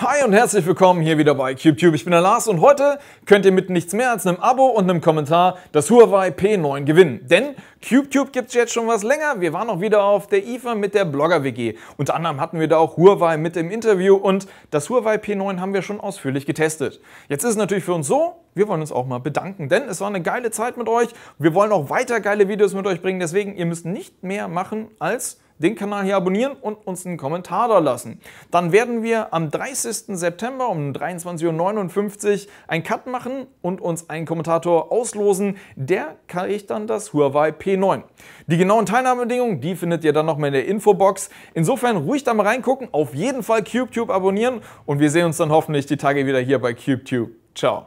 Hi und herzlich willkommen hier wieder bei CubeTube. Ich bin der Lars und heute könnt ihr mit nichts mehr als einem Abo und einem Kommentar das Huawei P9 gewinnen. Denn CubeTube gibt es jetzt schon was länger. Wir waren auch wieder auf der IFA mit der Blogger-WG. Unter anderem hatten wir da auch Huawei mit im Interview und das Huawei P9 haben wir schon ausführlich getestet. Jetzt ist es natürlich für uns so, wir wollen uns auch mal bedanken, denn es war eine geile Zeit mit euch. Wir wollen auch weiter geile Videos mit euch bringen, deswegen ihr müsst nicht mehr machen als den Kanal hier abonnieren und uns einen Kommentar da lassen. Dann werden wir am 30. September um 23:59 Uhr einen Cut machen und uns einen Kommentator auslosen. Der kriegt dann das Huawei P9. Die genauen Teilnahmebedingungen, die findet ihr dann nochmal in der Infobox. Insofern ruhig da mal reingucken, auf jeden Fall CubeTube abonnieren und wir sehen uns dann hoffentlich die Tage wieder hier bei CubeTube. Ciao.